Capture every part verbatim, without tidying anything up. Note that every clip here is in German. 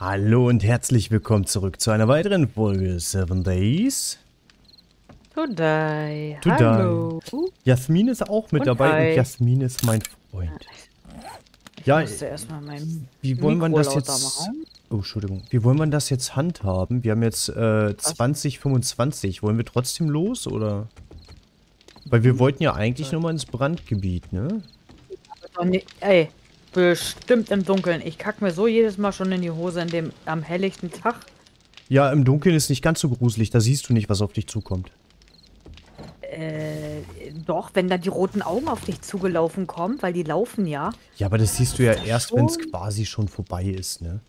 Hallo und herzlich willkommen zurück zu einer weiteren Folge Seven Days Today. Today. Hallo. Jasmin ist auch mit und dabei hi. Und Jasmin ist mein Freund. Ich ja, erstmal mein wie wollen wir das jetzt? Machen. Oh, Entschuldigung. Wie wollen wir das jetzt handhaben? Wir haben jetzt äh, zwanzig fünfundzwanzig. Wollen wir trotzdem los oder? Weil wir wollten ja eigentlich nochmal ins Brandgebiet, ne? Oh, nee. Ey. Bestimmt im Dunkeln. Ich kack mir so jedes Mal schon in die Hose in dem am helllichten Tag. Ja, im Dunkeln ist nicht ganz so gruselig. Da siehst du nicht, was auf dich zukommt. Äh, doch, wenn da die roten Augen auf dich zugelaufen kommen, weil die laufen ja. Ja, aber das siehst du ja erst, wenn es quasi schon vorbei ist, ne?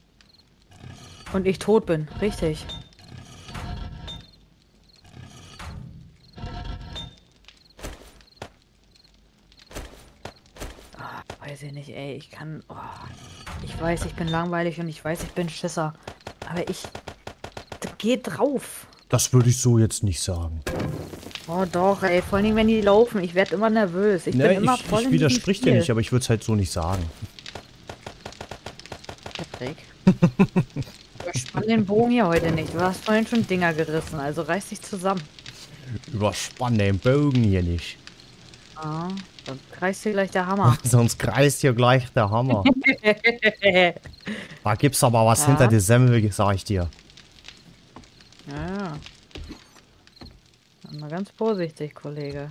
Und ich tot bin, richtig. Weiß ich nicht, ey, ich kann... Oh, ich weiß, ich bin langweilig und ich weiß, ich bin Schisser. Aber ich... Geh drauf. Das würde ich so jetzt nicht sagen. Oh doch, ey, vor allem wenn die laufen. Ich werde immer nervös. Ich nee, bin immer ich, voll ich in widersprich dir nicht, aber ich würde es halt so nicht sagen. Patrick. Überspann den Bogen hier heute nicht. Du hast vorhin schon Dinger gerissen, also reiß dich zusammen. Überspann den Bogen hier nicht. Ah... Sonst kreist hier gleich der Hammer. Sonst kreist hier gleich der Hammer. Da gibt's aber was ja. hinter die Semmel, sag ich dir. Ja. Mal ganz vorsichtig, Kollege.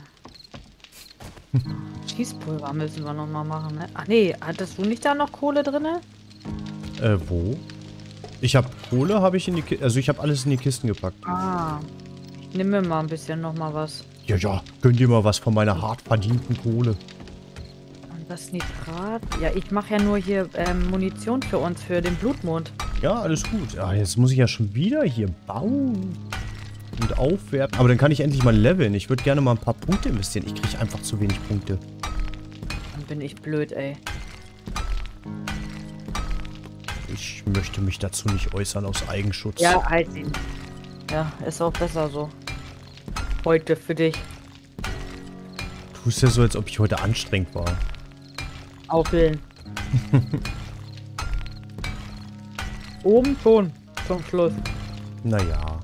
Schießpulver müssen wir nochmal machen, ne? Ach nee, hattest du nicht da noch Kohle drin? Äh, wo? Ich hab Kohle, habe ich in die Ki also ich habe alles in die Kisten gepackt. Ah. Ich nehm mir mal ein bisschen nochmal was. Ja, ja, gönn dir mal was von meiner hart verdienten Kohle. Und das Nitrat? Ja, ich mache ja nur hier ähm, Munition für uns, für den Blutmond. Ja, alles gut. Ja, jetzt muss ich ja schon wieder hier bauen und aufwerten. Aber dann kann ich endlich mal leveln. Ich würde gerne mal ein paar Punkte investieren. Ich kriege einfach zu wenig Punkte. Dann bin ich blöd, ey. Ich möchte mich dazu nicht äußern aus Eigenschutz. Ja, halt ihn. Ja, ist auch besser so. Heute für dich. Du bist ja so, als ob ich heute anstrengend war. Aufhören. Oben schon zum Schluss. Naja.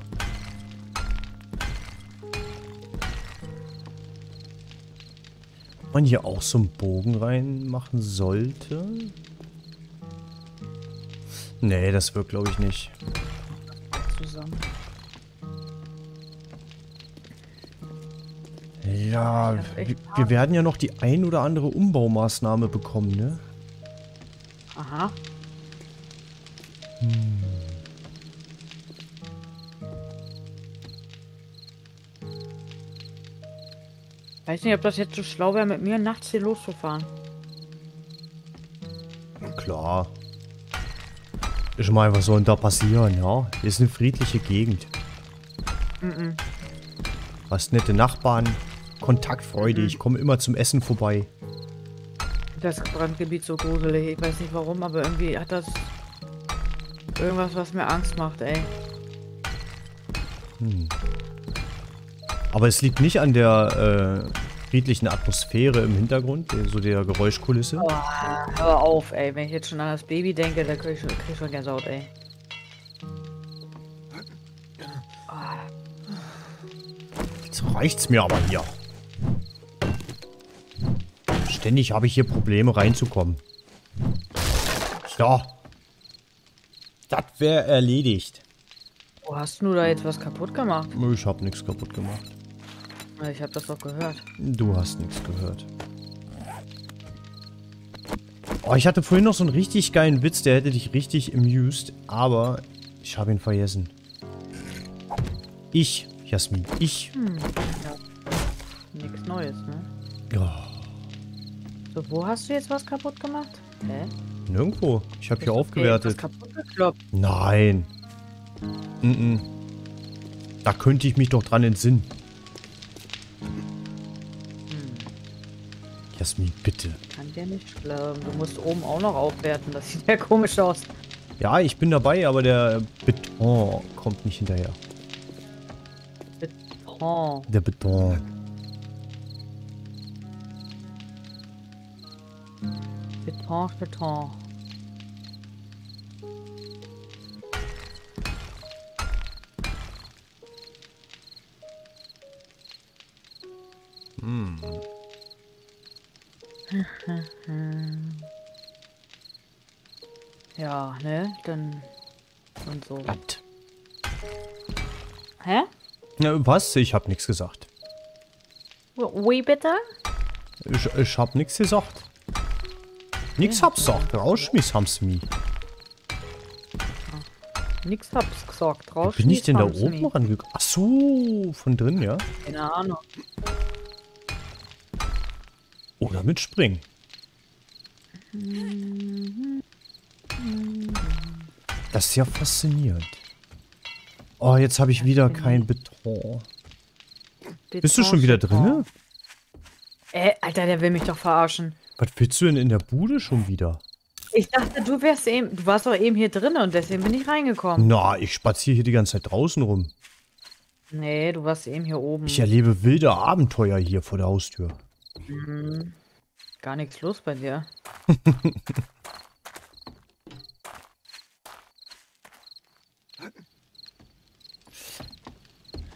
Ob man hier auch so einen Bogen reinmachen sollte? Nee, das wird, glaube ich, nicht. Zusammen. Ja, wir, wir werden ja noch die ein oder andere Umbaumaßnahme bekommen, ne? Aha. Hm. Weiß nicht, ob das jetzt so schlau wäre, mit mir nachts hier loszufahren. Klar. Ich meine, was soll denn da passieren, ja? Ist eine friedliche Gegend. Mhm. Was nette Nachbarn. Kontaktfreudig, mhm. Ich komme immer zum Essen vorbei. Das Brandgebiet so gruselig, ich weiß nicht warum, aber irgendwie hat das irgendwas, was mir Angst macht, ey. Hm. Aber es liegt nicht an der äh, friedlichen Atmosphäre im Hintergrund, so der Geräuschkulisse. Oh, hör auf, ey, wenn ich jetzt schon an das Baby denke, dann krieg ich, krieg ich schon Gänsehaut, ey. Jetzt reicht's mir aber hier. Ständig habe ich hier Probleme reinzukommen. So. Das wäre erledigt. Oh, hast du da jetzt was kaputt gemacht? Ich habe nichts kaputt gemacht. Ich habe das doch gehört. Du hast nichts gehört. Oh, ich hatte vorhin noch so einen richtig geilen Witz, der hätte dich richtig amused, aber ich habe ihn vergessen. Ich, Jasmin, ich. Hm, ja. Nichts Neues, ne? Ja. So, wo hast du jetzt was kaputt gemacht? Hä? Nirgendwo. Ich habe hier aufgewertet. Hast du kaputt gekloppt? Nein. Mm-mm. Da könnte ich mich doch dran entsinnen. Hm. Jasmin, bitte. Ich kann dir nicht glauben. Du musst oben auch noch aufwerten. Das sieht ja komisch aus. Ja, ich bin dabei, aber der Beton kommt nicht hinterher. Beton. Der Beton. Beton, Beton. Ja, ne? Dann... Und so. Land. Hä? Ja, was? Ich hab nichts gesagt. Wie bitte? Ich, ich hab nichts gesagt. Nix hab's gesagt. Rausschmiss haben's mi. Nix hab's gesagt. Rausschmiss. Bin ich denn da oben rangegangen? Ach so, von drin, ja? Keine Ahnung. Oder mit Springen. Das ist ja faszinierend. Oh, jetzt habe ich wieder kein Beton. Bist du schon wieder drinne? Äh, Alter, der will mich doch verarschen. Was willst du denn in der Bude schon wieder? Ich dachte, du wärst eben, du warst doch eben hier drin und deswegen bin ich reingekommen. Na, ich spaziere hier die ganze Zeit draußen rum. Nee, du warst eben hier oben. Ich erlebe wilde Abenteuer hier vor der Haustür. Mhm. Gar nichts los bei dir.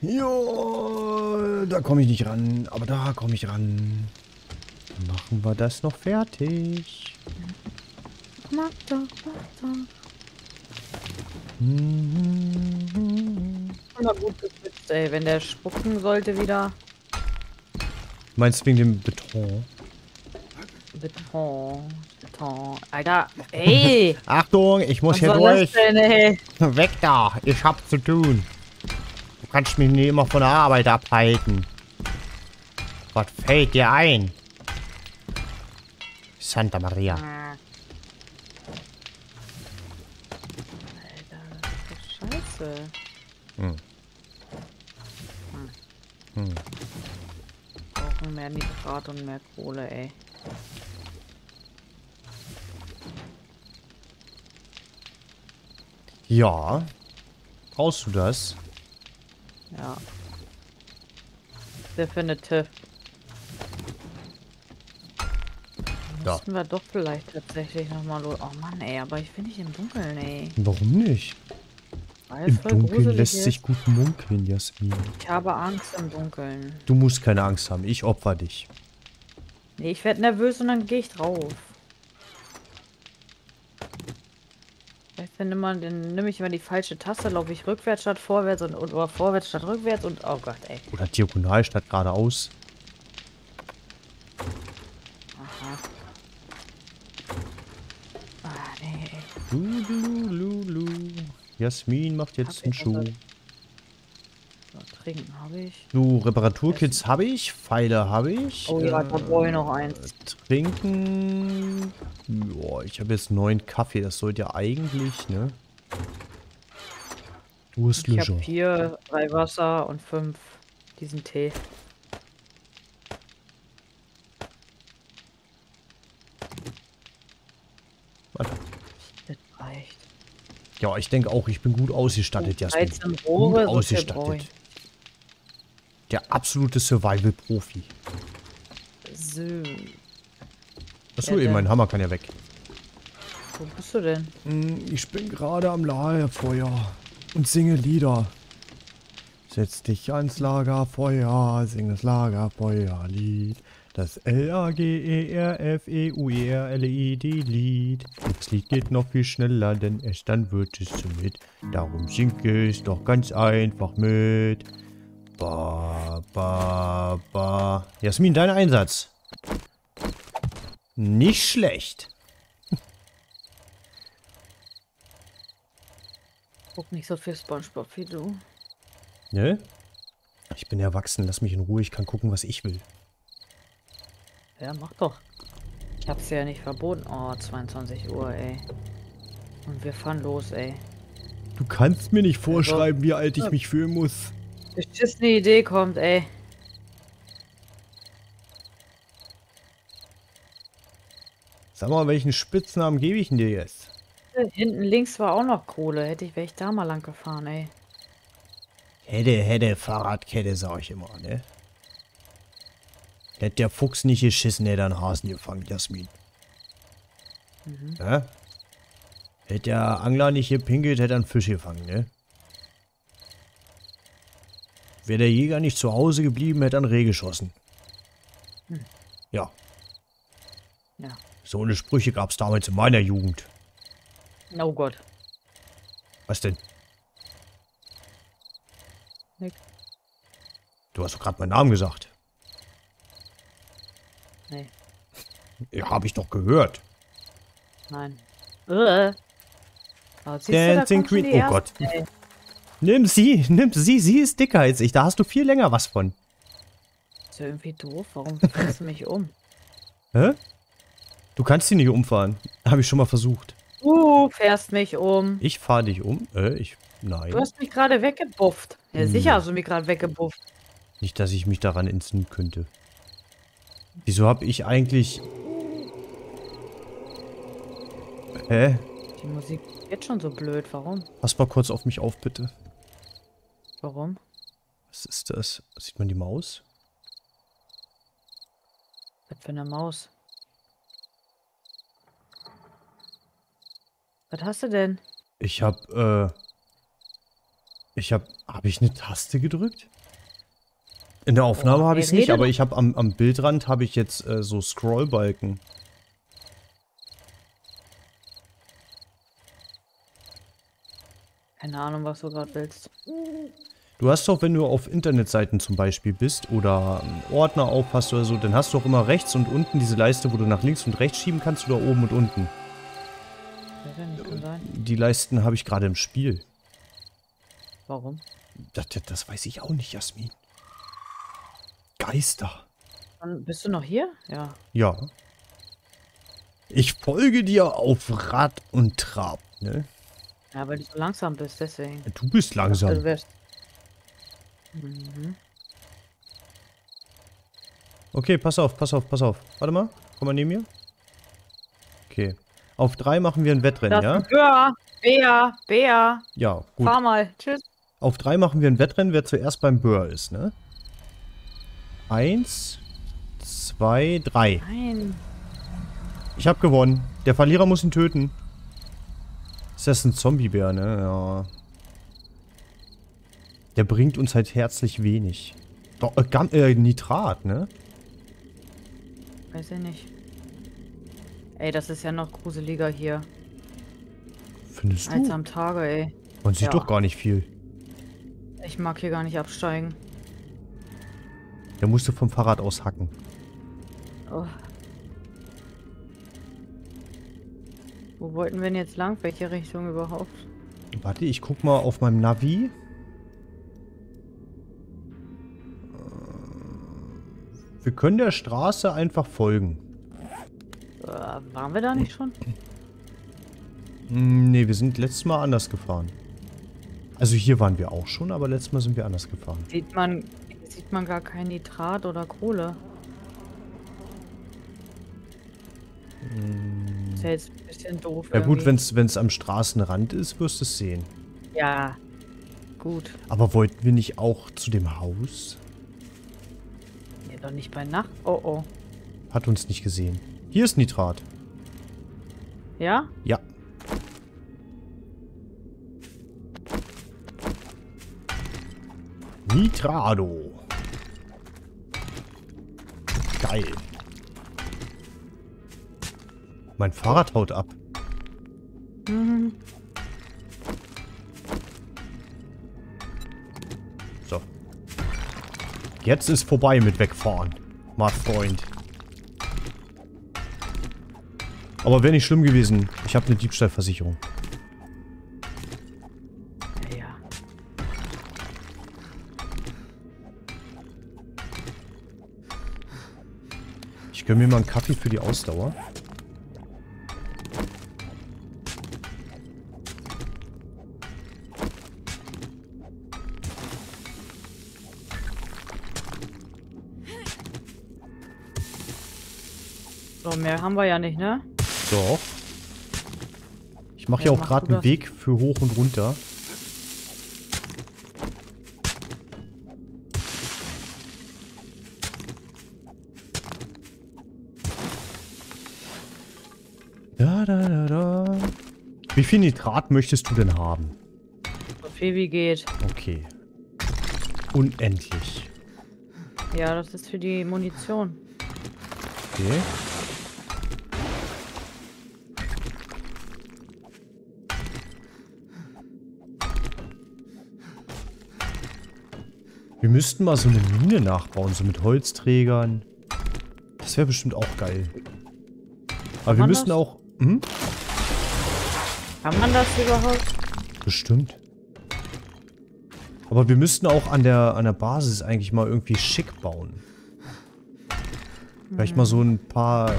Jo, da komme ich nicht ran, aber da komme ich ran. Machen wir das noch fertig. Mach doch, mach doch. Mhm. Immer gut geschützt, ey, wenn der spucken sollte wieder. Meinst du wegen dem Beton? Beton, Beton. Alter, ey! Achtung, ich muss hier durch. Denn, weg da, ich hab zu tun. Du kannst mich nie immer von der Arbeit abhalten. Was fällt dir ein? Santa Maria. Alter, das ist scheiße. Hm. Hm. Hm. Mehr Nitrat und mehr Kohle, ey. Ja. Brauchst du das? Ja. Definitiv. Da. Müssen wir doch vielleicht tatsächlich nochmal los. Oh Mann, ey, aber ich bin nicht im Dunkeln, ey. Warum nicht? Weil im Dunkeln lässt sich gut munkeln, Jasmin. Ich habe Angst im Dunkeln. Du musst keine Angst haben, ich opfer dich. Nee, ich werde nervös und dann gehe ich drauf. Vielleicht nimm mal, dann nehme ich immer die falsche Taste, laufe ich rückwärts statt vorwärts und oder vorwärts statt rückwärts und oh Gott, ey. Oder diagonal statt geradeaus. Aha. Ah, nee. Du, du, du, du, du. Jasmin macht jetzt einen Schuh. So, Trinken habe ich. So, Reparaturkits habe ich. Pfeile habe ich. Oh ja, äh, da brauche ich noch eins. Trinken. Boah, ich habe jetzt neun Kaffee. Das sollte ja eigentlich, ne? Du hast Löcher. Ich habe hier drei Wasser und fünf diesen Tee. Warte. Das reicht. Ja, ich denke auch, ich bin gut ausgestattet, Jasmin. Gut ausgestattet. Der absolute Survival-Profi. So. Achso, ja, eben, mein Hammer kann ja weg. Wo bist du denn? Ich bin gerade am Lagerfeuer und singe Lieder. Setz dich ans Lagerfeuer, sing das Lagerfeuerlied. Das L A G E R F E U E R L I D-Lied. Das Lied geht noch viel schneller, denn erst dann wird es so mit. Darum singe ich doch ganz einfach mit. Ba, ba, ba. Jasmin, dein Einsatz. Nicht schlecht. Guck nicht so viel SpongeBob wie du. Ne? Ich bin erwachsen, lass mich in Ruhe, ich kann gucken, was ich will. Ja, mach doch. Ich hab's ja nicht verboten. Oh, zweiundzwanzig Uhr, ey. Und wir fahren los, ey. Du kannst mir nicht vorschreiben, wie alt ich mich fühlen muss. Beschissene Idee kommt, ey. Sag mal, welchen Spitznamen gebe ich denn dir jetzt? Hinten links war auch noch Kohle. Hätte ich, wäre ich da mal lang gefahren, ey. Hätte, hätte, Fahrradkette, sag ich immer, ne? Hätte der Fuchs nicht geschissen, hätte er einen Hasen gefangen, Jasmin. Mhm. Ja? Hätte der Angler nicht gepinkelt, hätte er einen Fisch gefangen, ne? Wäre der Jäger nicht zu Hause geblieben, hätte er einen Reh geschossen. Hm. Ja. Ja. So eine Sprüche gab es damals in meiner Jugend. Oh Gott. Was denn? Nick. Du hast doch gerade meinen Namen gesagt. Nee. Ja, hab ich doch gehört. Nein. Äh. Oh, du, Dancing Queen. Oh erst? Gott. Nee. Nimm sie, nimm sie, sie ist dicker als ich. Da hast du viel länger was von. Ist ja irgendwie doof. Warum fährst du mich um? Hä? Du kannst sie nicht umfahren. Habe ich schon mal versucht. Du fährst mich um. Ich fahre dich um? Äh, ich. Nein. Du hast mich gerade weggebufft. Ja, sicher hast du mich gerade weggebufft. Nicht, dass ich mich daran entsinnen könnte. Wieso habe ich eigentlich... Hä? Die Musik ist jetzt schon so blöd. Warum? Pass mal kurz auf mich auf, bitte. Warum? Was ist das? Sieht man die Maus? Was für eine Maus? Was hast du denn? Ich hab, äh... Ich hab... Hab ich eine Taste gedrückt? In der Aufnahme oh, habe ich es nicht, aber ich habe am, am Bildrand habe ich jetzt äh, so Scrollbalken. Keine Ahnung, was du gerade willst. Du hast doch, wenn du auf Internetseiten zum Beispiel bist oder einen Ordner aufpasst oder so, dann hast du doch immer rechts und unten diese Leiste, wo du nach links und rechts schieben kannst oder oben und unten. Die Leisten habe ich gerade im Spiel. Warum? Das, das weiß ich auch nicht, Jasmin. Geister. Und bist du noch hier? Ja. Ja. Ich folge dir auf Rad und Trab, ne? Ja, weil du so langsam bist, deswegen. Du bist langsam. Du bist. Mhm. Okay, pass auf, pass auf, pass auf. Warte mal, komm mal neben mir. Okay. Auf drei machen wir ein Wettrennen, ja? Bea, Bea, Bea. Ja, gut. Fahr mal, tschüss. Auf drei machen wir ein Wettrennen, wer zuerst beim Böhr ist, ne? Eins, zwei, drei. Nein. Ich hab gewonnen. Der Verlierer muss ihn töten. Ist das ein Zombiebär, ne? Ja. Der bringt uns halt herzlich wenig. Doch, äh, Gam äh, Nitrat, ne? Weiß ich nicht. Ey, das ist ja noch gruseliger hier. Findest du? Als am Tage, ey. Man sieht ja doch gar nicht viel. Ich mag hier gar nicht absteigen. Der musste vom Fahrrad aus hacken. Oh. Wo wollten wir denn jetzt lang? Welche Richtung überhaupt? Warte, ich guck mal auf meinem Navi. Wir können der Straße einfach folgen. Waren wir da nicht schon? Nee, wir sind letztes Mal anders gefahren. Also hier waren wir auch schon, aber letztes Mal sind wir anders gefahren. Sieht man, sieht man gar kein Nitrat oder Kohle. Hm. Ist ja jetzt ein bisschen doof. Ja irgendwie. Gut, wenn es am Straßenrand ist, wirst du es sehen. Ja, gut. Aber wollten wir nicht auch zu dem Haus? Ja, doch nicht bei Nacht. Oh, oh. Hat uns nicht gesehen. Hier ist Nitrat. Ja? Ja. Nitrado. Geil. Mein Fahrrad haut ab. Mhm. So. Jetzt ist vorbei mit wegfahren, mein Freund. Aber wäre nicht schlimm gewesen. Ich habe eine Diebstahlversicherung. Ja. Ich gönne mir mal einen Kaffee für die Ausdauer. So, mehr haben wir ja nicht, ne? Doch. Ich mache ja auch gerade einen Weg für hoch und runter. Da, da, da, da. Wie viel Nitrat möchtest du denn haben? So viel wie geht. Okay. Unendlich. Ja, das ist für die Munition. Okay. Wir müssten mal so eine Mine nachbauen, so mit Holzträgern. Das wäre bestimmt auch geil. Aber wir müssten auch... Hm? Kann man das überhaupt? Bestimmt. Aber wir müssten auch an der, an der Basis eigentlich mal irgendwie schick bauen. Vielleicht mal so ein paar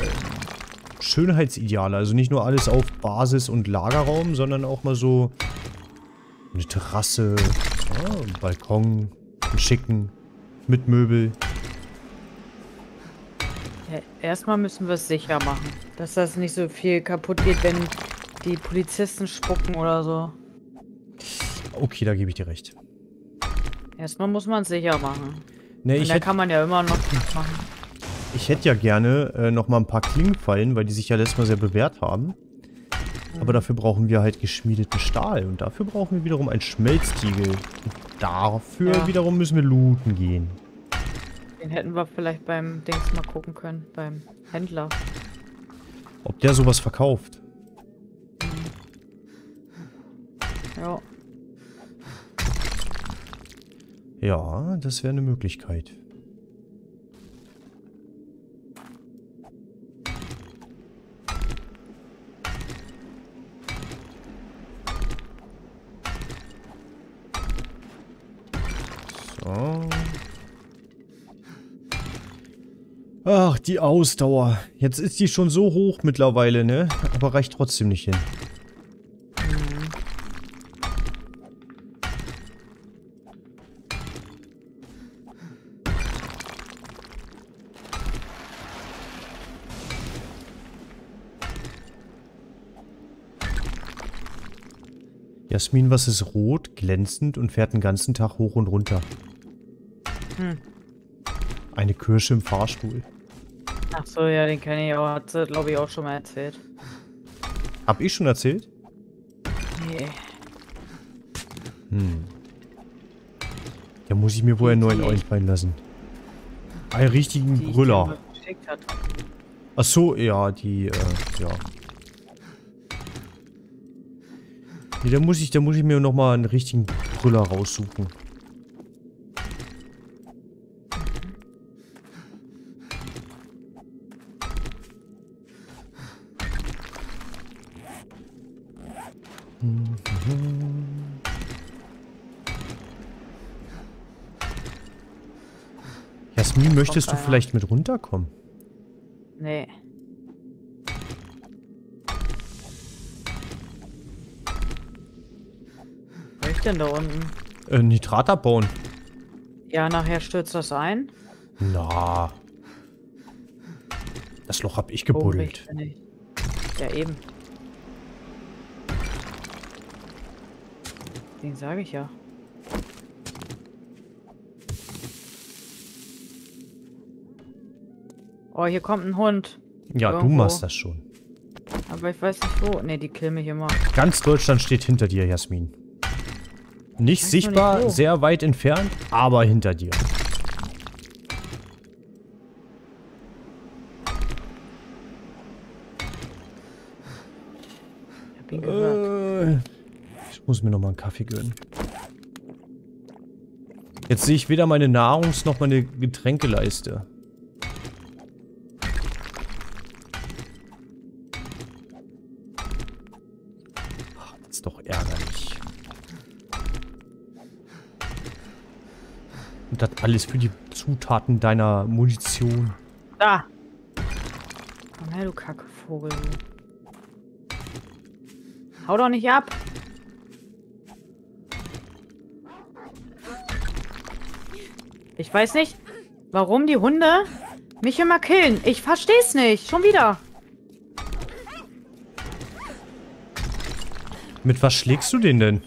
Schönheitsideale. Also nicht nur alles auf Basis und Lagerraum, sondern auch mal so eine Terrasse, oh, einen Balkon, einen schicken, mit Möbel. Ja, erstmal müssen wir es sicher machen, dass das nicht so viel kaputt geht, wenn die Polizisten spucken oder so. Okay, da gebe ich dir recht. Erstmal muss man es sicher machen. Nee, und ich da hätt... kann man ja immer noch machen. Ich hätte ja gerne äh, noch mal ein paar Klingenfallen, weil die sich ja letztes Mal sehr bewährt haben. Mhm. Aber dafür brauchen wir halt geschmiedeten Stahl. Und dafür brauchen wir wiederum einen Schmelztiegel. Und dafür ja. wiederum müssen wir looten gehen. Den hätten wir vielleicht beim Dings mal gucken können, beim Händler. Ob der sowas verkauft? Mhm. Ja. Ja, das wäre eine Möglichkeit. Ach, die Ausdauer. Jetzt ist die schon so hoch mittlerweile, ne? Aber reicht trotzdem nicht hin. Jasmin, was ist rot, glänzend und fährt den ganzen Tag hoch und runter? Hm. Eine Kirsche im Fahrstuhl. Ach so, ja, den kenne ich auch. Hat sie, glaube ich, auch schon mal erzählt. Hab ich schon erzählt? Nee. Hm. Da muss ich mir wohl einen neuen einfallen lassen. Einen richtigen die Brüller. Ich hat. Ach so, ja, die, äh, ja. Nee, da muss ich, da muss ich mir nochmal einen richtigen Brüller raussuchen. Jasmin, möchtest du vielleicht mit runterkommen? Nee. Was ist denn da unten? Äh, Nitrat abbauen. Ja, nachher stürzt das ein? Na. Das Loch hab ich gebuddelt. Oh, ich ja, eben. Den sage ich ja. Oh, hier kommt ein Hund. Ja, irgendwo. Du machst das schon. Aber ich weiß nicht wo. Ne, die killen mich immer. Ganz Deutschland steht hinter dir, Jasmin. Nicht sichtbar, nicht sehr weit entfernt, aber hinter dir. Ich hab ihn gehört. Äh. Muss mir noch mal einen Kaffee gönnen. Jetzt sehe ich weder meine Nahrungs- noch meine Getränkeleiste. Ach, das ist doch ärgerlich. Und das alles für die Zutaten deiner Munition. Da! Oh nein, du Kackvogel. Hau doch nicht ab! Ich weiß nicht, warum die Hunde mich immer killen. Ich versteh's nicht. Schon wieder. Mit was schlägst du den denn?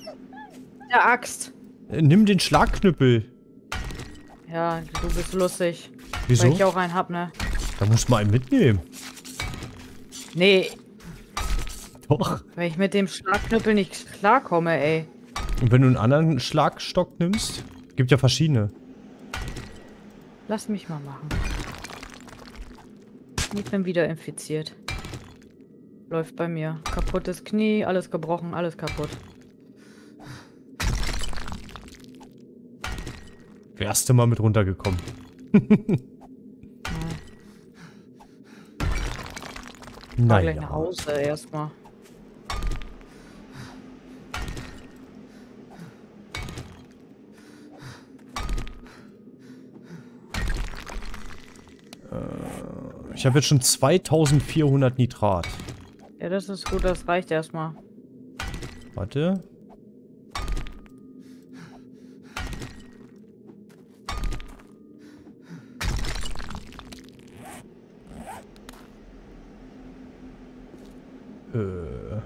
Der Axt. Nimm den Schlagknüppel. Ja, du bist lustig. Wieso? Weil ich auch einen hab, ne? Da musst du mal einen mitnehmen. Nee. Doch. Weil ich mit dem Schlagknüppel nicht klarkomme, ey. Und wenn du einen anderen Schlagstock nimmst? Gibt ja verschiedene. Lass mich mal machen. Ich bin wieder infiziert. Läuft bei mir. Kaputtes Knie, alles gebrochen, alles kaputt. Wärst du mal mit runtergekommen. Nein. Na gleich ja. Nach Hause erstmal. Ich habe jetzt schon zweitausendvierhundert Nitrat. Ja, das ist gut, das reicht erstmal. Warte. Äh.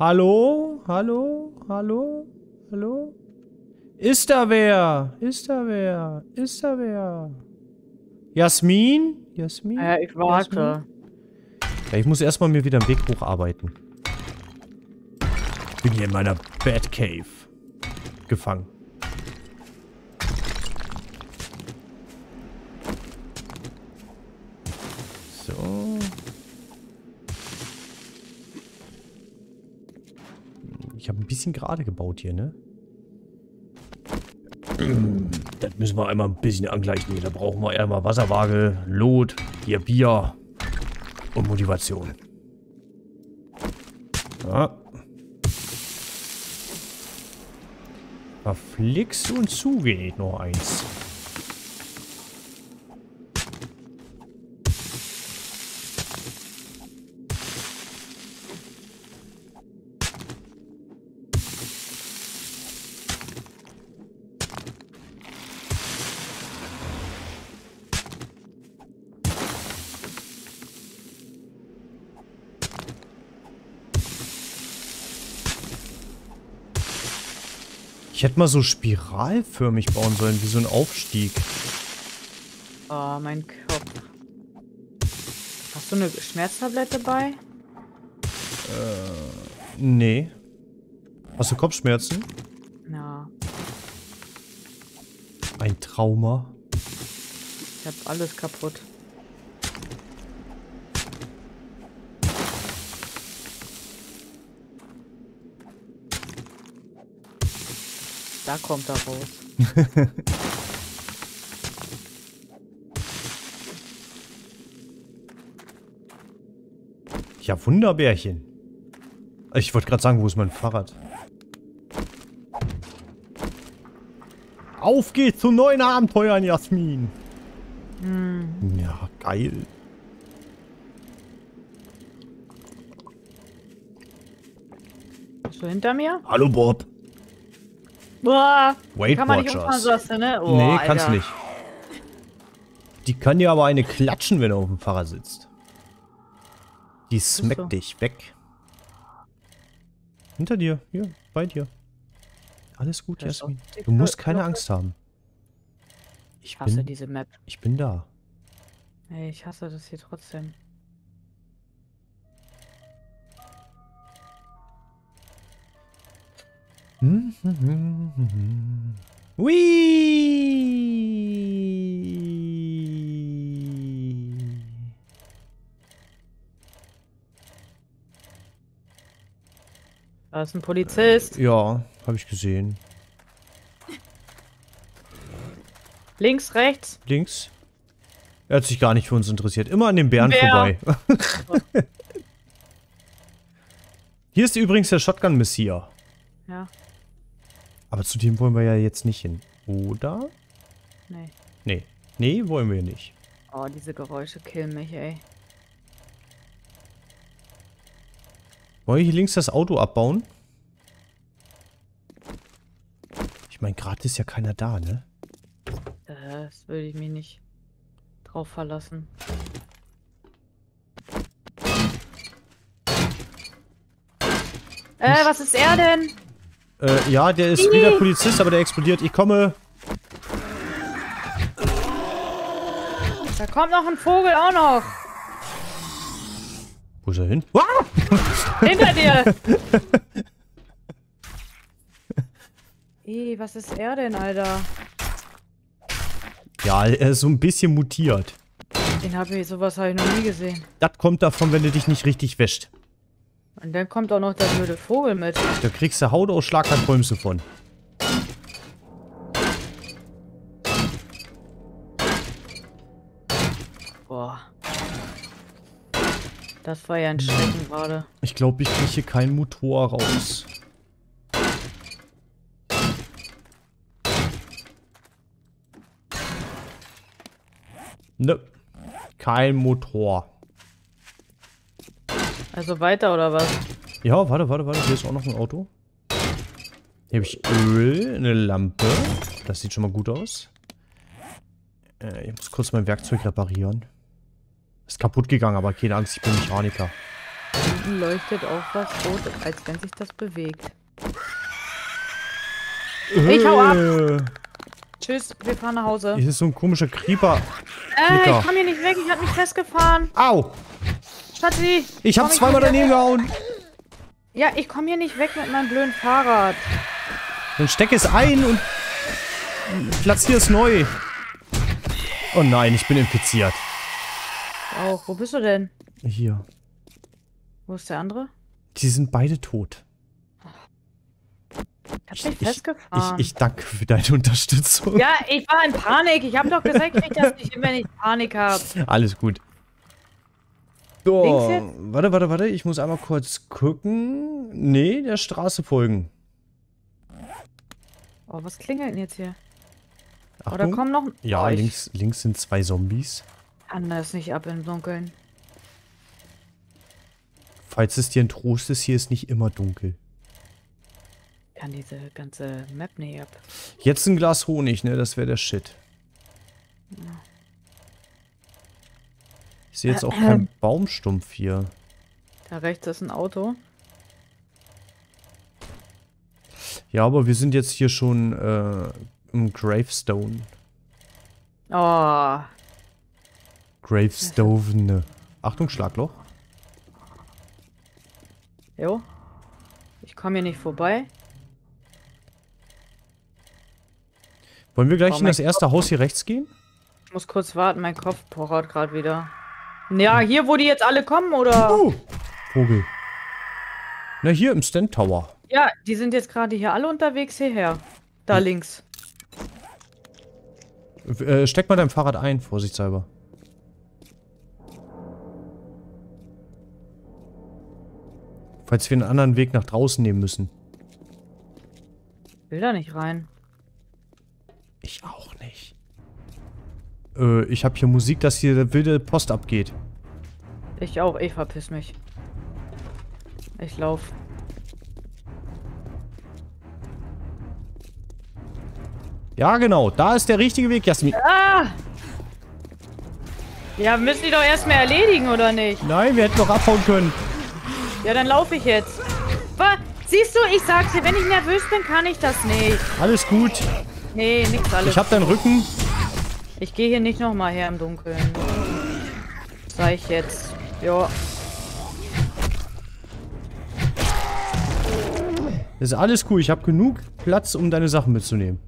Hallo? Hallo? Hallo? Hallo? Ist da wer? Ist da wer? Ist da wer? Jasmin? Jasmin? Ja, ich warte. Ja, ich muss erstmal mir wieder einen Weg hocharbeiten. Ich bin hier in meiner Batcave gefangen. So. Ich habe ein bisschen gerade gebaut hier, ne? Das müssen wir einmal ein bisschen angleichen. Da brauchen wir einmal Wasserwaage, Lot, hier Bier und Motivation. Ja. Verflixt und zu wenig noch eins. Ich hätte mal so spiralförmig bauen sollen, wie so ein Aufstieg. Oh, mein Kopf. Hast du eine Schmerztablette bei? Äh, nee. Hast du Kopfschmerzen? Na. Ein Trauma. Ich hab alles kaputt. Da kommt er raus. Ja, Wunderbärchen. Ich wollte gerade sagen, wo ist mein Fahrrad? Auf geht's zu neuen Abenteuern, Jasmin. Mhm. Ja, geil. Bist du hinter mir? Hallo, Bob. Boah, Weight kann man nicht umfahren, so hast du, ne? Oh, nee, Alter. Kannst nicht. Die kann dir aber eine klatschen, wenn du auf dem Fahrrad sitzt. Die smackt so. Dich weg. Hinter dir, hier, bei dir. Alles gut, das Jasmin. Du musst keine Angst haben. Ich hasse bin, diese Map. Ich bin da. Ey, ich hasse das hier trotzdem. Hui! Da ist ein Polizist. Äh, ja, habe ich gesehen. Links, rechts. Links. Er hat sich gar nicht für uns interessiert. Immer an den Bären Bär. Vorbei. Hier ist übrigens der Shotgun-Messier. Ja. Aber zu dem wollen wir ja jetzt nicht hin, oder? Nee. Nee. Nee, wollen wir nicht. Oh, diese Geräusche killen mich, ey. Wollen wir hier links das Auto abbauen? Ich meine, gerade ist ja keiner da, ne? Das würde ich mich nicht drauf verlassen. Äh, was ist er denn? Äh, ja, der ist wieder Polizist, aber der explodiert. Ich komme. Da kommt noch ein Vogel auch noch. Wo ist er hin? Hinter dir! Ey, was ist er denn, Alter? Ja, er ist so ein bisschen mutiert. Den habe ich, sowas habe ich noch nie gesehen. Das kommt davon, wenn du dich nicht richtig wäschst. Und dann kommt auch noch der blöde Vogel mit. Da kriegst du Hautausschlag, da träumst du von. Boah. Das war ja ein Schrecken gerade. Ich glaube, ich kriege hier keinen Motor raus. Nö. Kein Motor. Also weiter oder was? Ja, warte, warte, warte. Hier ist auch noch ein Auto. Hier habe ich Öl, eine Lampe. Das sieht schon mal gut aus. Äh, ich muss kurz mein Werkzeug reparieren. Ist kaputt gegangen, aber keine Angst, ich bin Mechaniker. Hinten leuchtet auch was rot, als wenn sich das bewegt. Äh. Ich hau ab! Tschüss, wir fahren nach Hause. Hier ist so ein komischer Creeper. Äh, ich komm hier nicht weg, ich hab mich festgefahren. Au! Schatzi! Ich hab zweimal daneben gehauen. Ja, ich komm hier nicht weg mit meinem blöden Fahrrad. Dann steck es ein und platzier es neu. Oh nein, ich bin infiziert. Auch. Wo bist du denn? Hier. Wo ist der andere? Die sind beide tot. Ich hab mich festgefahren. Ich, ich, ich danke für deine Unterstützung. Ja, ich war in Panik. Ich habe doch gesagt, ich krieg das nicht hin, wenn ich Panik habe. Alles gut. So, warte, warte, warte. Ich muss einmal kurz gucken. Nee, der Straße folgen. Oh, was klingelt denn jetzt hier? Achtung. Oder kommen noch... Ja, oh, links, links sind zwei Zombies. Anders nicht ab im Dunkeln. Falls es dir ein Trost ist, hier ist nicht immer dunkel. Ich kann diese ganze Map nicht ab. Jetzt ein Glas Honig, ne? Das wäre der Shit. Ich sehe jetzt auch äh, keinen äh. Baumstumpf hier. Da rechts ist ein Auto. Ja, aber wir sind jetzt hier schon äh, im Gravestone. Oh. Gravestone. Achtung, Schlagloch. Jo. Ich komme hier nicht vorbei. Wollen wir gleich oh, in das erste Kopf. Haus hier rechts gehen? Ich muss kurz warten, mein Kopf pochert gerade wieder. Ja, hier, wo die jetzt alle kommen, oder? Oh, Vogel. Na, hier im Stand Tower. Ja, die sind jetzt gerade hier alle unterwegs hierher. Da hm. links. Äh, steck mal dein Fahrrad ein, vorsichtshalber. Falls wir einen anderen Weg nach draußen nehmen müssen. Will da nicht rein. Ich auch nicht. Äh, ich habe hier Musik, dass hier wilde Post abgeht. Ich auch, ich verpiss mich. Ich lauf. Ja, genau, da ist der richtige Weg, Jasmin. Ah! Ja, müssen die doch erstmal erledigen, oder nicht? Nein, wir hätten doch abhauen können. Ja, dann laufe ich jetzt. Was? Siehst du, ich sag's dir, wenn ich nervös bin, kann ich das nicht. Alles gut. Nee, nix alles. Ich hab deinen Rücken. Ich gehe hier nicht nochmal her im Dunkeln. Das sag ich jetzt. Jo. Ist alles cool. Ich habe genug Platz, um deine Sachen mitzunehmen.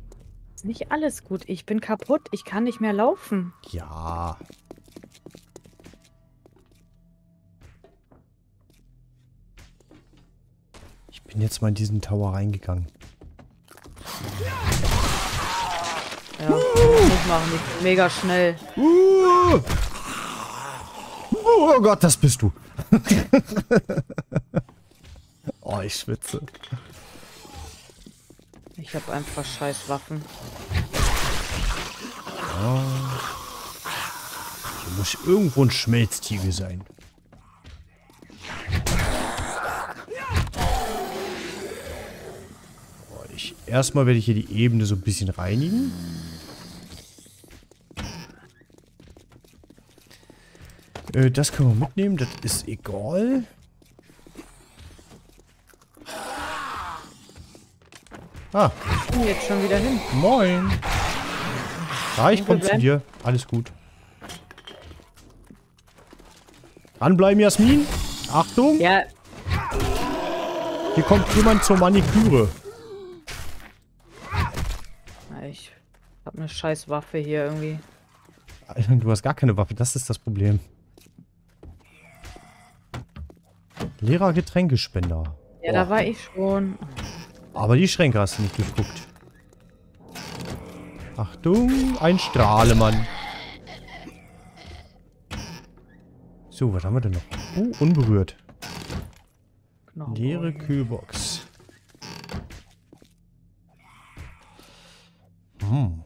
Ist nicht alles gut. Ich bin kaputt. Ich kann nicht mehr laufen. Ja. Ich bin jetzt mal in diesen Tower reingegangen. Ja, das machen die mega schnell. Uh, oh Gott, das bist du. Oh, ich schwitze. Ich hab einfach scheiß Waffen. Oh. Hier muss irgendwo ein Schmelztiegel sein. Oh, ich, erstmal werde ich hier die Ebene so ein bisschen reinigen. Das können wir mitnehmen, das ist egal. Ah. Ich bin jetzt schon wieder hin. Moin. Ja, ich komme zu dir. Alles gut. Anbleiben, Jasmin. Achtung. Ja. Hier kommt jemand zur Maniküre. Ich habe eine scheiß Waffe hier irgendwie. Du hast gar keine Waffe, das ist das Problem. Leerer Getränkespender. Ja, oh, da war ich schon. Aber die Schränke hast du nicht durchguckt. Achtung, ein Strahlemann. So, was haben wir denn noch? Oh, unberührt. Genau. Leere Kühlbox. Hm.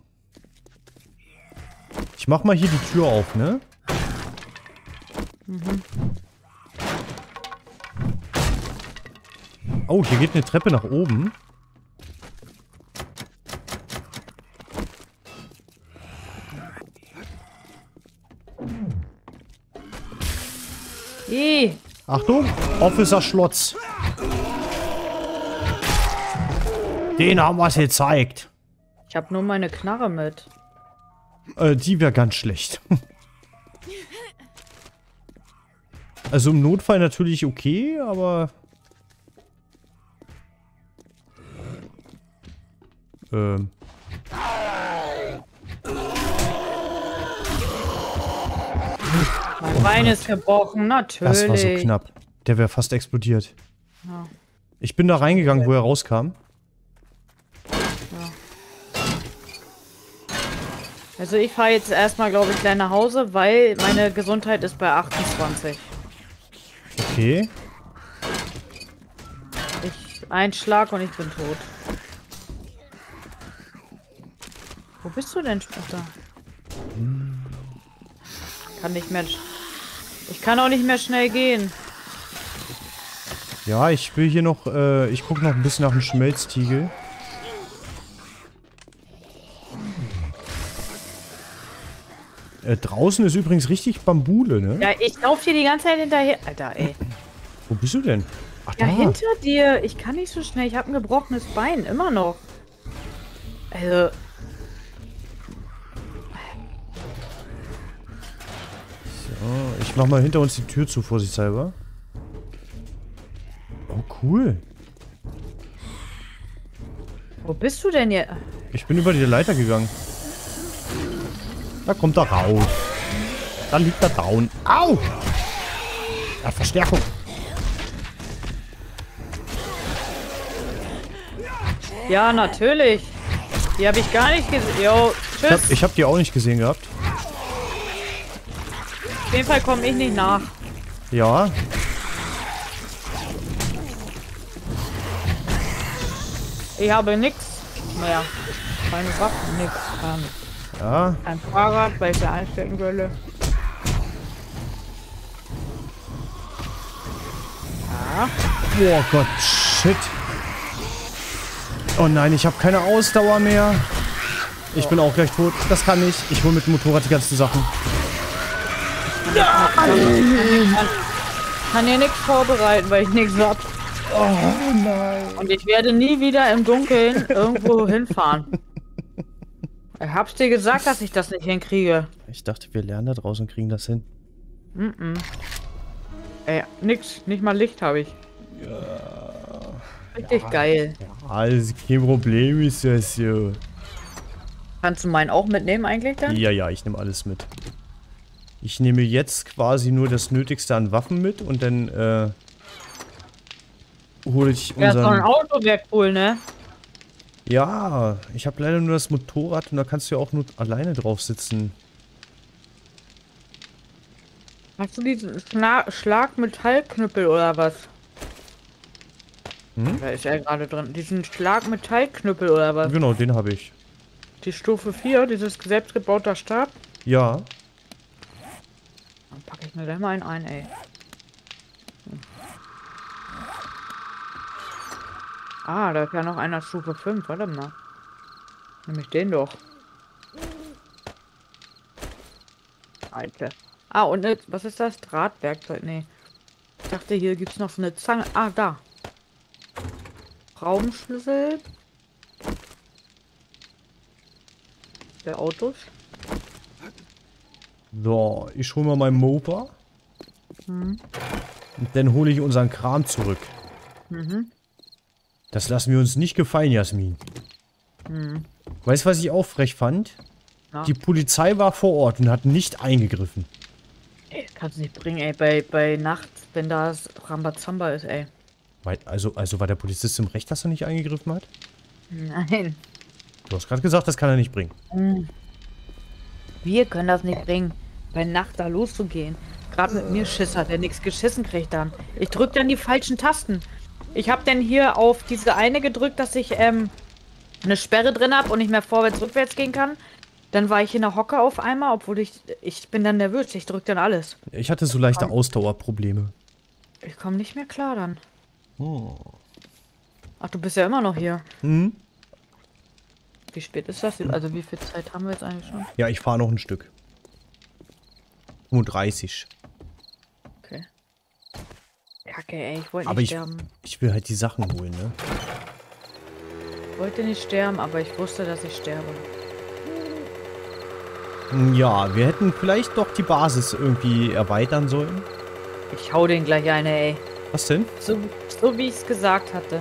Ich mach mal hier die Tür auf, ne? Mhm. Oh, hier geht eine Treppe nach oben. Hey. Achtung, Officer Schlotz. Den haben wir es gezeigt. Ich habe nur meine Knarre mit. Äh, die wäre ganz schlecht. Also im Notfall natürlich okay, aber... Ähm... Mein Bein ist gebrochen, natürlich. Das war so knapp. Der wäre fast explodiert. Ja. Ich bin da reingegangen, wo er rauskam. Also ich fahre jetzt erstmal, glaube ich, gleich nach Hause, weil meine Gesundheit ist bei achtundzwanzig. Okay. Ich, ein Schlag und ich bin tot. Wo bist du denn, Sputter? Hm. Kann nicht mehr... Ich kann auch nicht mehr schnell gehen. Ja, ich will hier noch... Äh, ich gucke noch ein bisschen nach dem Schmelztiegel. Äh, draußen ist übrigens richtig Bambule, ne? Ja, ich laufe hier die ganze Zeit hinterher. Alter, ey. Wo bist du denn? Ach, ja, da. Hinter dir. Ich kann nicht so schnell. Ich habe ein gebrochenes Bein. Immer noch. Also. So, ich mach mal hinter uns die Tür zu, vorsichtshalber. Oh, cool. Wo bist du denn jetzt? Ich bin über die Leiter gegangen. Da kommt er raus. Da liegt er down. Au! Ja, Verstärkung. Ja, natürlich. Die habe ich gar nicht gesehen. Jo, tschüss. Ich hab, ich hab die auch nicht gesehen gehabt. Auf jeden Fall komme ich nicht nach. Ja. Ich habe nichts mehr. Meine Waffen, nix. Gar nichts. Ja. Ein Fahrrad, weil ich da einstecken würde. Ja. Oh Gott, shit. Oh nein, ich habe keine Ausdauer mehr. Ich oh. bin auch gleich tot. Das kann ich. Ich hole mit dem Motorrad die ganzen Sachen. Ja. Ich kann hier nichts vorbereiten, weil ich nichts hab. Oh nein. Und ich werde nie wieder im Dunkeln irgendwo hinfahren. Ich hab's dir gesagt, dass ich das nicht hinkriege. Ich dachte, wir lernen da draußen und kriegen das hin. Mm -mm. Ey, nix. Nicht mal Licht habe ich. Ja. Richtig ja, geil. Ja, alles kein Problem ist das hier. Kannst du meinen auch mitnehmen eigentlich dann? Ja, ja, ich nehme alles mit. Ich nehme jetzt quasi nur das Nötigste an Waffen mit und dann, äh... hole ich unseren... Ja, so ein Auto wäre cool, ne? Ja, ich habe leider nur das Motorrad und da kannst du ja auch nur alleine drauf sitzen. Hast du diesen Schla Schlag-Metallknüppel oder was? Hm? Da ist er gerade drin. Diesen Schlag-Metallknüppel oder was? Genau, den habe ich. Die Stufe vier, dieses selbstgebauter Stab? Ja. Dann packe ich mir gleich mal einen ein, ey. Hm. Ah, da ist ja noch einer Stufe fünf, warte mal. Nimm ich den doch. Alter. Ah, und ne, was ist das? Drahtwerkzeug? Nee. Ich dachte, hier gibt es noch so eine Zange. Ah, da. Schraubenschlüssel. Der Autos. So, ich hole mal mein Mopa. Hm. Und dann hole ich unseren Kram zurück. Mhm. Das lassen wir uns nicht gefallen, Jasmin. Hm. Weißt du, was ich auch frech fand? Na? Die Polizei war vor Ort und hat nicht eingegriffen. Ey, das kannst du nicht bringen, ey. Bei, bei Nacht, wenn da Rambazamba ist, ey. Also, also war der Polizist im Recht, dass er nicht eingegriffen hat? Nein. Du hast gerade gesagt, das kann er nicht bringen. Wir können das nicht bringen, bei Nacht da loszugehen. Gerade mit mir Schiss hat er nichts geschissen kriegt dann. Ich drück dann die falschen Tasten. Ich habe denn hier auf diese eine gedrückt, dass ich ähm, eine Sperre drin habe und nicht mehr vorwärts, rückwärts gehen kann. Dann war ich in der Hocke auf einmal, obwohl ich... Ich bin dann nervös, ich drück dann alles. Ich hatte so leichte Ausdauerprobleme. Ich komme nicht mehr klar dann. Oh. Ach, du bist ja immer noch hier. Mhm. Wie spät ist das? Also wie viel Zeit haben wir jetzt eigentlich schon? Ja, ich fahre noch ein Stück. fünfunddreißig. Okay. Kacke, ey, ich wollte nicht ich, sterben. Ich will halt die Sachen holen, ne? Ich wollte nicht sterben, aber ich wusste, dass ich sterbe. Ja, wir hätten vielleicht doch die Basis irgendwie erweitern sollen. Ich hau den gleich eine, ey. Was denn? So, so wie ich es gesagt hatte.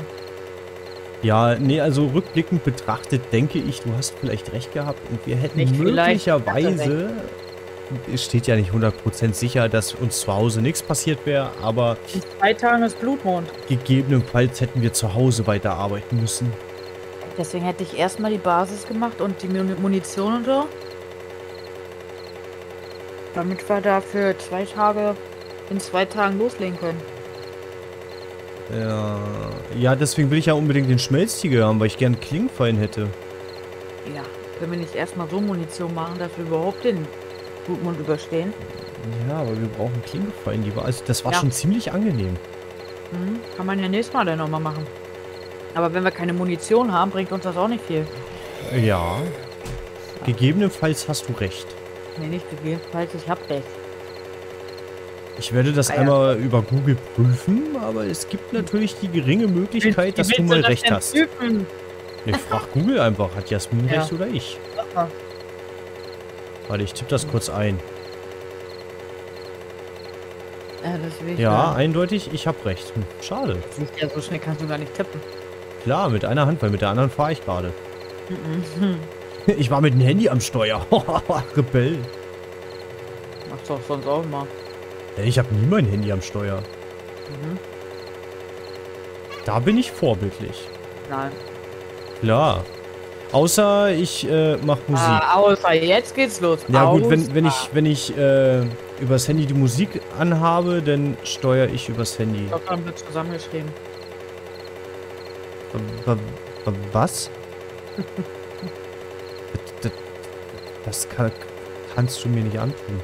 Ja, nee, also rückblickend betrachtet denke ich, du hast vielleicht recht gehabt und wir hätten nicht möglicherweise, es steht ja nicht hundert Prozent sicher, dass uns zu Hause nichts passiert wäre, aber in zwei Tagen ist Blutmond. Gegebenenfalls hätten wir zu Hause weiterarbeiten müssen. Deswegen hätte ich erstmal die Basis gemacht und die Munition und so. Damit wir da für zwei Tage, in zwei Tagen loslegen können. Ja, ja, deswegen will ich ja unbedingt den Schmelztiegel haben, weil ich gern Klingenfein hätte. Ja, können wir nicht erstmal so Munition machen, dass wir überhaupt den Blutmond überstehen? Ja, aber wir brauchen Klingenfein, die war, also das war ja schon ziemlich angenehm. Mhm, kann man ja nächstes Mal dann nochmal machen. Aber wenn wir keine Munition haben, bringt uns das auch nicht viel. Ja, ja. Gegebenenfalls hast du recht. Nee, nicht gegebenenfalls, ich hab recht. Ich werde das ah, ja. einmal über Google prüfen, aber es gibt natürlich die geringe Möglichkeit, wie, dass wie du mal recht hast. Prüfen? Ich frag Google einfach, hat Jasmin ja. recht oder ich? Aha. Warte, ich tippe das kurz ein. Ja, das ja eindeutig, ich habe recht. Hm, schade. Ja, so schnell kannst du gar nicht tippen. Klar, mit einer Hand, weil mit der anderen fahre ich gerade. Ich war mit dem Handy am Steuer. Rebell. Mach's doch sonst auch mal. Ich habe nie mein Handy am Steuer. Mhm. Da bin ich vorbildlich. Nein. Klar. Außer ich äh, mache Musik. Ah, außer jetzt geht's los. Ja gut, wenn, wenn ich, wenn ich äh, übers Handy die Musik anhabe, dann steuere ich übers Handy. Ich glaube, dann wird zusammengeschrieben. Was? Das, das kann, kannst du mir nicht antun.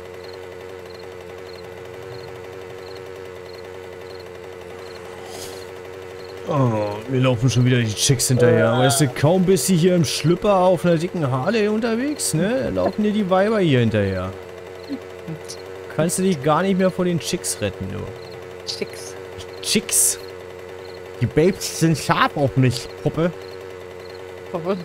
Oh, mir laufen schon wieder die Chicks hinterher. Weißt du, kaum bist du hier im Schlüpper auf einer dicken Harley unterwegs, ne? Laufen dir die Weiber hier hinterher. Kannst du dich gar nicht mehr vor den Chicks retten, du. Chicks. Chicks. Die Babes sind scharf auf mich, Puppe. Puppe.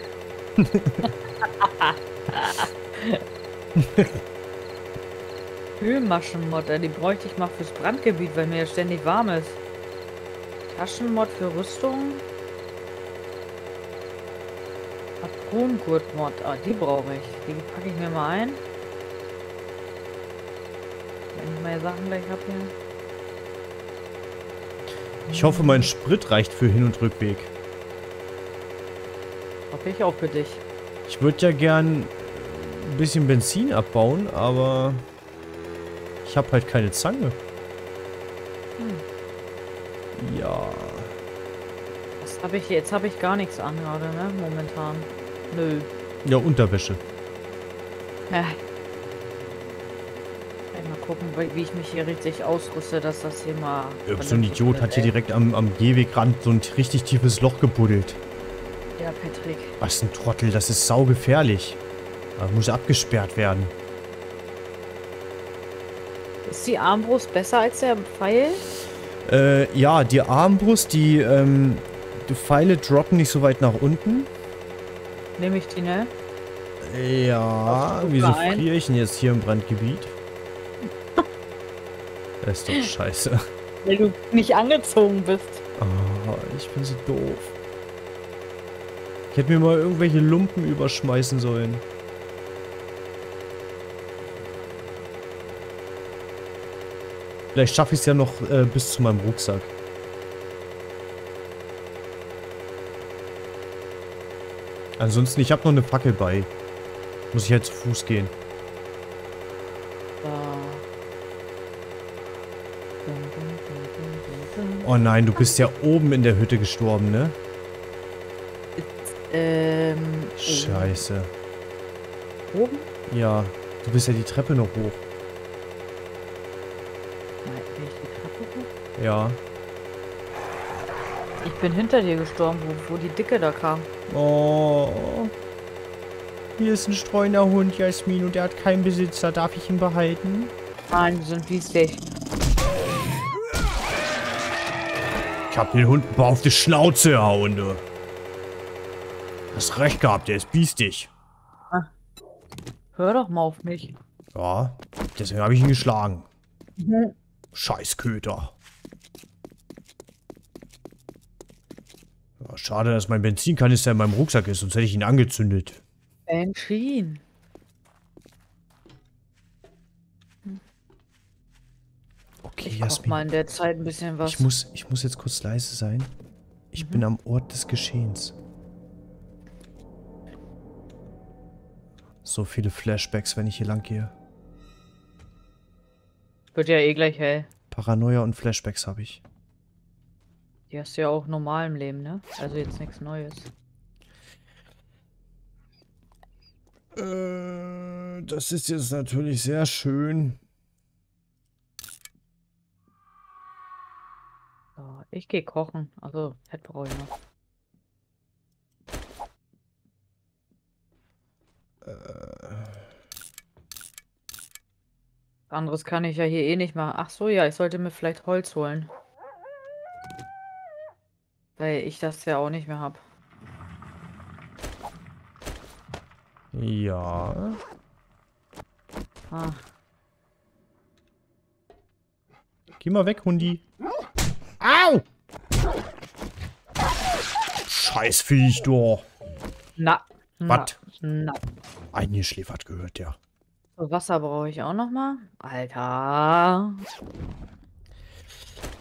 Ölmaschenmotte, die bräuchte ich mal fürs Brandgebiet, weil mir ja ständig warm ist. Taschenmod für Rüstung. Patronengurtmod. Ah, die brauche ich. Die packe ich mir mal ein. Wenn ich meine Sachen gleich habe hier. Ich hoffe, mein Sprit reicht für Hin- und Rückweg. Hoffe ich auch für dich. Ich würde ja gern ein bisschen Benzin abbauen, aber ich habe halt keine Zange. Ja. Was habe ich jetzt? Habe ich gar nichts an gerade, ne? Momentan. Nö. Ja, Unterwäsche. Ja. Mal gucken, wie ich mich hier richtig ausrüste, dass das hier mal... So ein Idiot hat hier direkt am, am Gehwegrand so ein richtig tiefes Loch gebuddelt. Ja, Patrick. Was ein Trottel, das ist saugefährlich. Da muss abgesperrt werden. Ist die Armbrust besser als der Pfeil? Äh, ja, die Armbrust, die, ähm, die Pfeile droppen nicht so weit nach unten. Nehme ich die, ne? Ja, wieso friere ich denn jetzt hier im Brandgebiet? Das ist doch scheiße. Weil du nicht angezogen bist. Oh, ich bin so doof. Ich hätte mir mal irgendwelche Lumpen überschmeißen sollen. Vielleicht schaffe ich es ja noch äh, bis zu meinem Rucksack. Ansonsten, ich habe noch eine Fackel bei. Muss ich halt zu Fuß gehen. Oh nein, du bist ja oben in der Hütte gestorben, ne? Ähm... Scheiße. Oben? Ja, du bist ja die Treppe noch hoch. Nein, bin ich die Treppe hoch? Ja. Ich bin hinter dir gestorben, wo, wo die Dicke da kam. Oh. Hier ist ein streunender Hund, Jasmin, und der hat keinen Besitzer. Darf ich ihn behalten? Nein, wir sind wieslich. Ich hab den Hund ein paar auf die Schnauze gehauen, du. Hast recht gehabt, der ist biestig. Ach, hör doch mal auf mich. Ja, deswegen habe ich ihn geschlagen. Mhm. Scheiß Köter. Ja, schade, dass mein Benzinkanister in meinem Rucksack ist, sonst hätte ich ihn angezündet. Benzin. Okay, ich Jasmin. Mal in der Zeit ein bisschen was. Ich muss, ich muss jetzt kurz leise sein. Ich mhm. bin am Ort des Geschehens. So viele Flashbacks, wenn ich hier lang gehe. Wird ja eh gleich hell. Paranoia und Flashbacks habe ich. Die hast du ja auch normal im Leben, ne? Also jetzt nichts Neues. Äh, das ist jetzt natürlich sehr schön. Ich gehe kochen, also hätte brauche ich noch. Äh. Anderes kann ich ja hier eh nicht machen. Ach so, ja, ich sollte mir vielleicht Holz holen. Weil ich das ja auch nicht mehr habe. Ja. Ah. Geh mal weg, Hundi. Au! Scheiß Viech, du! Na, was? Na, na. Ein Geschläfert gehört, ja. Wasser brauche ich auch nochmal. Alter!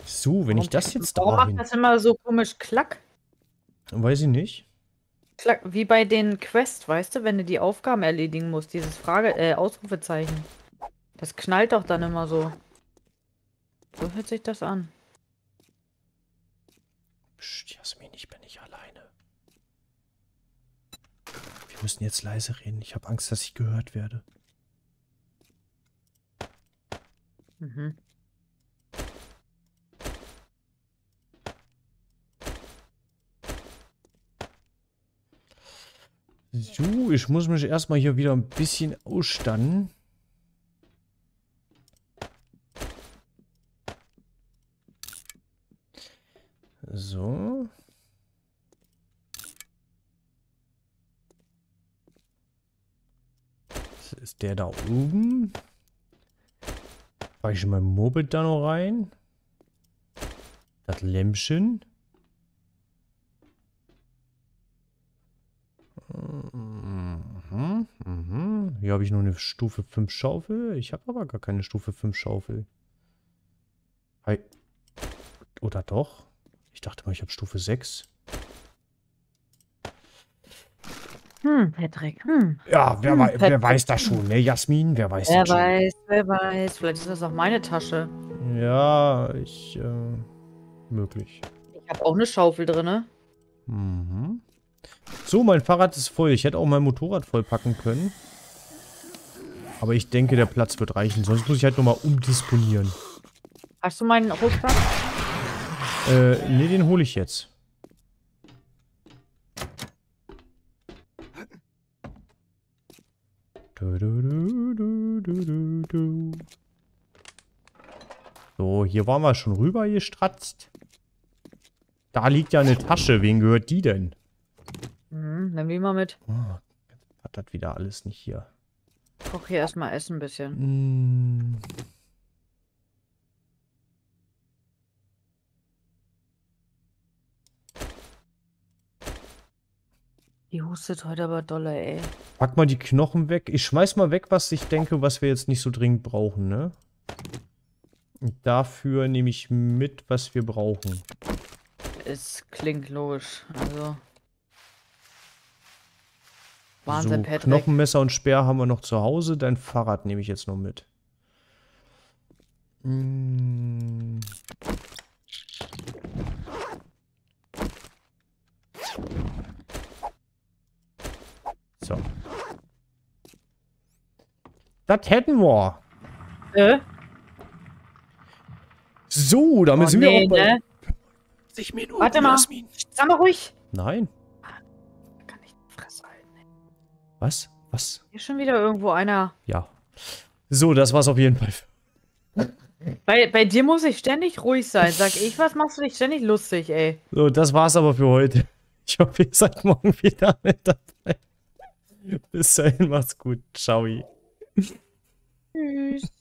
So, wenn ich das jetzt da. Warum macht das immer so komisch Klack? Weiß ich nicht. Klack, wie bei den Quests, weißt du, wenn du die Aufgaben erledigen musst, dieses Frage, äh, Ausrufezeichen. Das knallt doch dann immer so. So hört sich das an. Psst, Jasmin, ich bin nicht alleine. Wir müssen jetzt leise reden. Ich habe Angst, dass ich gehört werde. Mhm. So, ich muss mich erstmal hier wieder ein bisschen ausstatten. So. Das ist der da oben. Pack ich mein Moped da noch rein. Das Lämpchen. Mhm, mhm. Hier habe ich nur eine Stufe fünf Schaufel. Ich habe aber gar keine Stufe fünf Schaufel. Hi. Oder doch? Ich dachte mal, ich habe Stufe sechs. Hm, Patrick, hm. Ja, wer, hm, wei Patrick. Wer weiß das schon, ne? Jasmin, wer weiß wer das schon? Wer weiß, wer weiß. Vielleicht ist das auch meine Tasche. Ja, ich, äh, möglich. Ich habe auch eine Schaufel drin. Mhm. So, mein Fahrrad ist voll. Ich hätte auch mein Motorrad vollpacken können. Aber ich denke, der Platz wird reichen. Sonst muss ich halt nochmal umdisponieren. Hast du meinen Rucksack? Äh, ne, den hole ich jetzt. So, hier waren wir schon rüber gestratzt. Da liegt ja eine Tasche. Wem gehört die denn? Mhm, nimm die mal mit. Oh, hat das wieder alles nicht hier. Ich koche hier erstmal Essen ein bisschen. Mm. Die hustet heute aber doller, ey. Pack mal die Knochen weg. Ich schmeiß mal weg, was ich denke, was wir jetzt nicht so dringend brauchen, ne? Dafür nehme ich mit, was wir brauchen. Es klingt logisch, also... Wahnsinn, so, Patrick. Knochenmesser und Speer haben wir noch zu Hause. Dein Fahrrad nehme ich jetzt noch mit. Hm. So. Das hätten wir. Äh? So, damit oh, sind nee, wir auch bei... Ne? fünfzig Minuten, warte mal, Jasmin. Sei mal ruhig. Nein. Da kann ich die Fresse halten. Was? Was? Hier schon wieder irgendwo einer. Ja. So, das war's auf jeden Fall. Bei, bei dir muss ich ständig ruhig sein. Sag ich, was machst du dich ständig lustig, ey? So, das war's aber für heute. Ich hoffe, ihr seid morgen wieder mit dabei. Bis dahin, macht's gut. Ciao. Tschüss.